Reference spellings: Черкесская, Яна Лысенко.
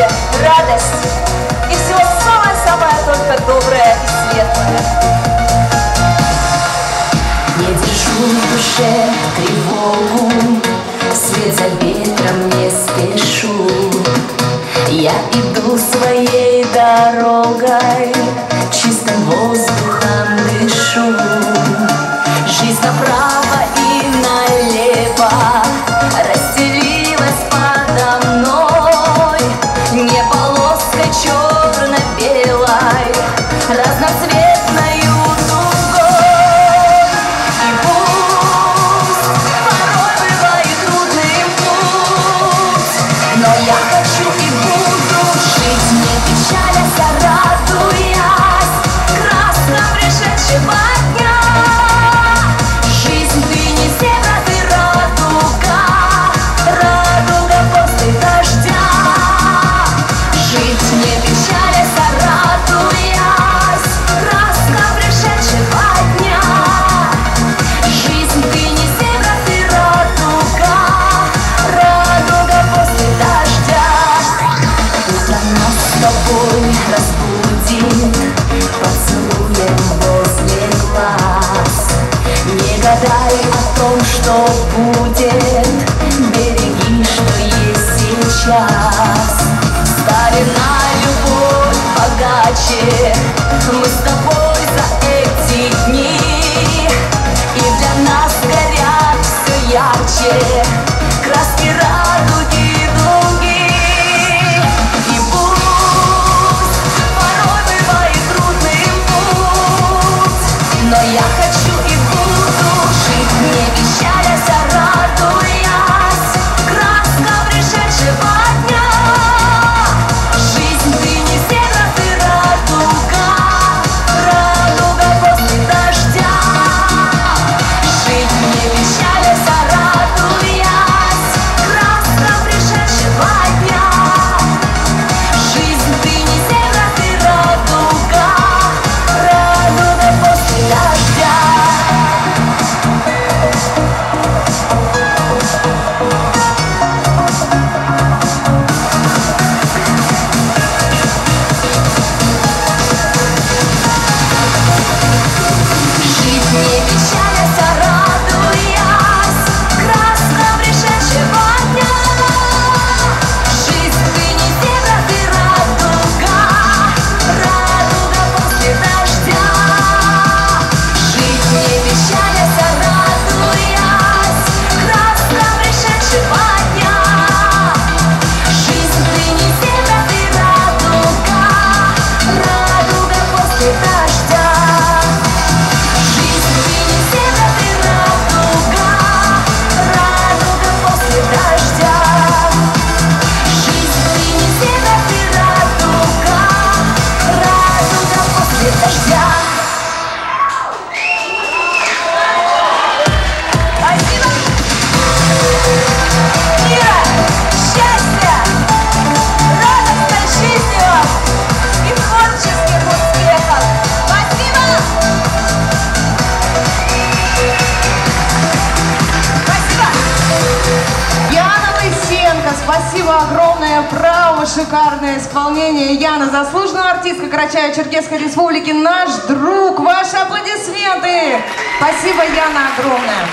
счастья, радости и всего самое-самое только доброе и светлое. Не держу в душе тревогу, вслед за ветром не спешу. Я иду своей дорогой, чистым воздухом дышу. Жизнь направо и налево расстелилась подо мной. Не полоска черно-белой, разноцветною дугой. И пусть порой бывает трудный путь, но я хочу и буду жить, не печалясь, а радуясь красно пришедшего дня. Дай о том, что будет, береги, что есть сейчас. Старина, любовь богаче, мы с тобой за эти дни. И для нас горят все ярче краски радуги дуги. И пусть порой бывает трудный путь, но я хочу и буду. Не печалясь, а радуясь краска пришедшего дня. Жизнь ты не север, ты радуга, радуга после дождя. Жить не печалясь, а радуясь краска пришедшего дня. Жизнь ты не север, ты радуга, радуга после дождя. Шикарное исполнение. Яна, заслуженная артистка Карачаева Черкесской Республики, наш друг. Ваши аплодисменты. Спасибо, Яна, огромное.